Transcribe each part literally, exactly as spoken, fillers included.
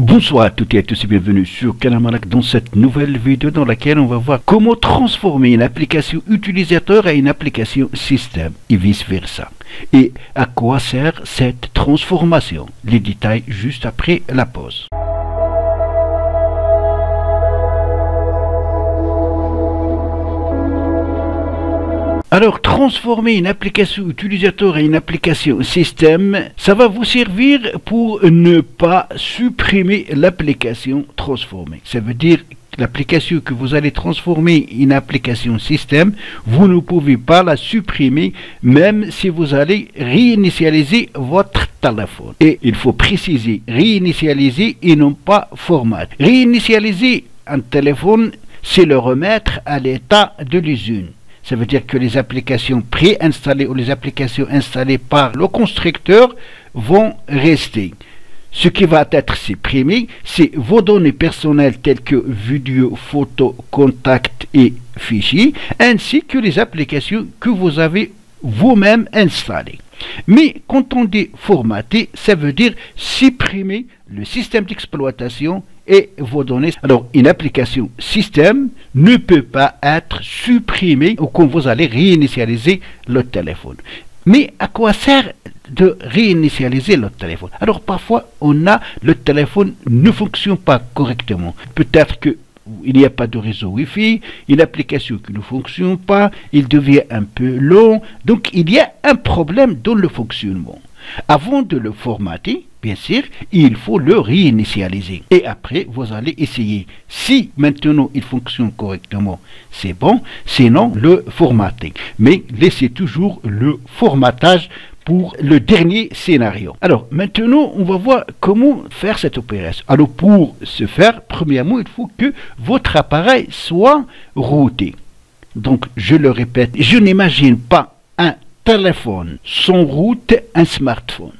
Bonsoir à toutes et à tous et bienvenue sur Canalmalek dans cette nouvelle vidéo dans laquelle on va voir comment transformer une application utilisateur à une application système et vice versa. Et à quoi sert cette transformation? Les détails juste après la pause. Alors, transformer une application utilisateur en une application système, ça va vous servir pour ne pas supprimer l'application transformée. Ça veut dire que l'application que vous allez transformer en une application système, vous ne pouvez pas la supprimer même si vous allez réinitialiser votre téléphone. Et il faut préciser, réinitialiser et non pas format. Réinitialiser un téléphone, c'est le remettre à l'état de l'usine. Ça veut dire que les applications préinstallées ou les applications installées par le constructeur vont rester. Ce qui va être supprimé, c'est vos données personnelles telles que vidéos, photos, contacts et fichiers, ainsi que les applications que vous avez vous-même installées. Mais quand on dit formater, ça veut dire supprimer le système d'exploitation et vos données. Alors, une application système ne peut pas être supprimée ou quand vous allez réinitialiser le téléphone. Mais à quoi sert de réinitialiser le téléphone? Alors, parfois, on a le téléphone ne fonctionne pas correctement. Peut-être que il n'y a pas de réseau Wi-Fi, une application qui ne fonctionne pas, il devient un peu long. Donc, il y a un problème dans le fonctionnement. Avant de le formater, bien sûr, il faut le réinitialiser. Et après, vous allez essayer. Si maintenant il fonctionne correctement, c'est bon. Sinon, le formater. Mais laissez toujours le formatage pour le dernier scénario. Alors, maintenant, on va voir comment faire cette opération. Alors, pour ce faire, premièrement, il faut que votre appareil soit routé. Donc, je le répète, je n'imagine pas un téléphone sans route, un smartphone.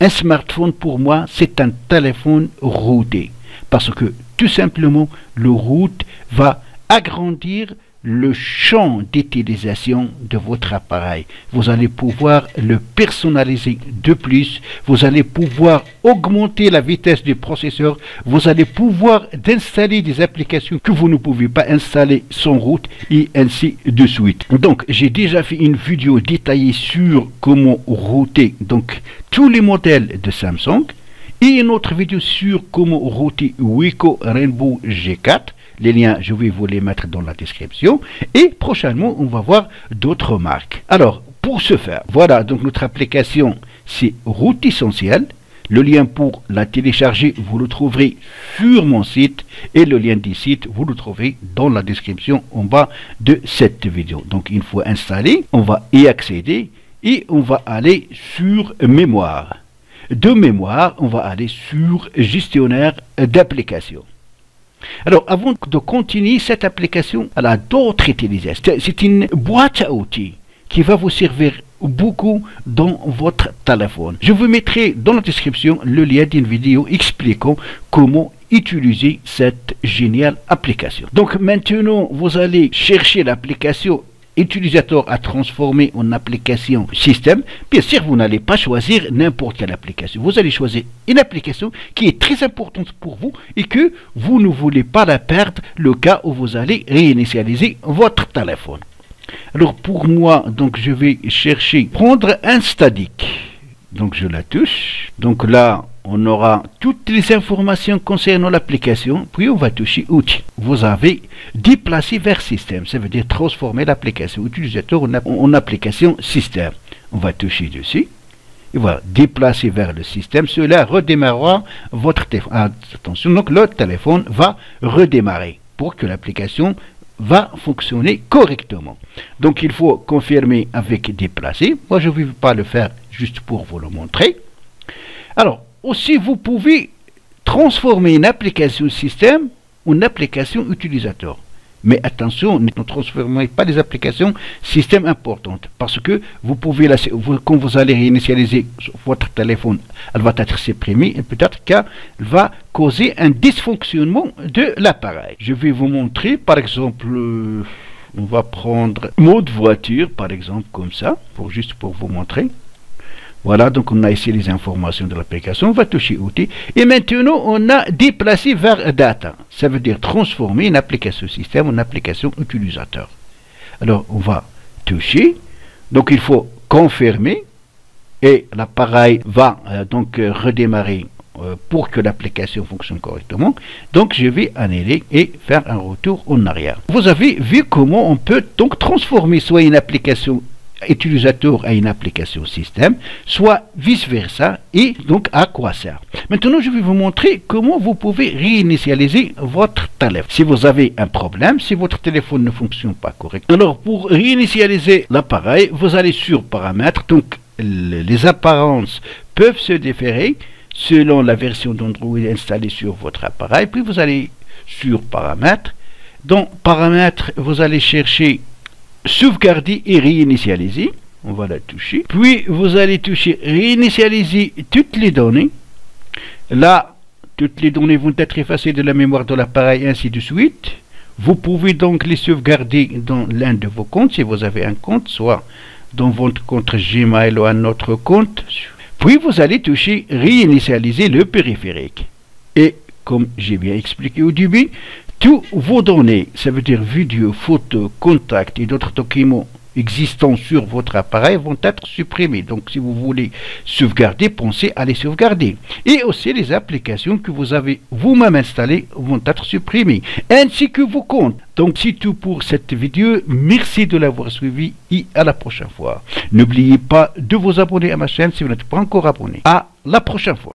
Un smartphone, pour moi, c'est un téléphone routé. Parce que, tout simplement, le route va agrandir le champ d'utilisation de votre appareil. Vous allez pouvoir le personnaliser de plus, vous allez pouvoir augmenter la vitesse du processeur, vous allez pouvoir installer des applications que vous ne pouvez pas installer sans route et ainsi de suite. Donc, j'ai déjà fait une vidéo détaillée sur comment router donc tous les modèles de Samsung et une autre vidéo sur comment router Wiko Rainbow G quatre. Les liens, je vais vous les mettre dans la description. Et prochainement, on va voir d'autres marques. Alors, pour ce faire, voilà, donc notre application, c'est Root Essentiels. Le lien pour la télécharger, vous le trouverez sur mon site. Et le lien du site, vous le trouverez dans la description en bas de cette vidéo. Donc, il faut installer, on va y accéder et on va aller sur mémoire. De mémoire, on va aller sur gestionnaire d'applications. Alors, avant de continuer, cette application elle a d'autres utilisations. C'est une boîte à outils qui va vous servir beaucoup dans votre téléphone. Je vous mettrai dans la description le lien d'une vidéo expliquant comment utiliser cette géniale application. Donc, maintenant, vous allez chercher l'application utilisateur à transformer en application système. Bien sûr, vous n'allez pas choisir n'importe quelle application. Vous allez choisir une application qui est très importante pour vous et que vous ne voulez pas la perdre le cas où vous allez réinitialiser votre téléphone. Alors, pour moi, donc je vais chercher prendre un statique. Donc, je la touche. Donc là, on aura toutes les informations concernant l'application, puis on va toucher outils. Vous avez déplacé vers système, ça veut dire transformer l'application utilisateur en, en application système. On va toucher dessus, et voilà, déplacer vers le système, cela redémarrera votre téléphone. Attention, donc le téléphone va redémarrer pour que l'application va fonctionner correctement. Donc il faut confirmer avec déplacer, moi je ne vais pas le faire juste pour vous le montrer. Alors, aussi, vous pouvez transformer une application système en application utilisateur. Mais attention, ne transformez pas les applications système importantes. Parce que vous pouvez, la, vous, quand vous allez réinitialiser votre téléphone, elle va être supprimée et peut-être qu'elle va causer un dysfonctionnement de l'appareil. Je vais vous montrer, par exemple, euh, on va prendre mode voiture, par exemple, comme ça, pour, juste pour vous montrer. Voilà, donc on a ici les informations de l'application. On va toucher outils. Et maintenant, on a déplacé vers data. Ça veut dire transformer une application système en application utilisateur. Alors, on va toucher. Donc, il faut confirmer. Et l'appareil va euh, donc euh, redémarrer euh, pour que l'application fonctionne correctement. Donc, je vais annuler et faire un retour en arrière. Vous avez vu comment on peut donc transformer soit une application utilisateur à une application système, soit vice versa, et donc à quoi sert. Maintenant, je vais vous montrer comment vous pouvez réinitialiser votre téléphone. Si vous avez un problème, si votre téléphone ne fonctionne pas correctement, alors pour réinitialiser l'appareil, vous allez sur paramètres. Donc les apparences peuvent se différer selon la version d'Android installée sur votre appareil. Puis vous allez sur paramètres. Dans paramètres, vous allez chercher sauvegarder et réinitialiser. On va la toucher. Puis vous allez toucher réinitialiser toutes les données. Là, toutes les données vont être effacées de la mémoire de l'appareil, ainsi de suite. Vous pouvez donc les sauvegarder dans l'un de vos comptes, si vous avez un compte, soit dans votre compte Gmail ou un autre compte. Puis vous allez toucher réinitialiser le périphérique. Et comme j'ai bien expliqué au début, toutes vos données, ça veut dire vidéo, photos, contacts et d'autres documents existants sur votre appareil vont être supprimés. Donc si vous voulez sauvegarder, pensez à les sauvegarder. Et aussi les applications que vous avez vous-même installées vont être supprimées, ainsi que vos comptes. Donc c'est tout pour cette vidéo. Merci de l'avoir suivi et à la prochaine fois. N'oubliez pas de vous abonner à ma chaîne si vous n'êtes pas encore abonné. À la prochaine fois.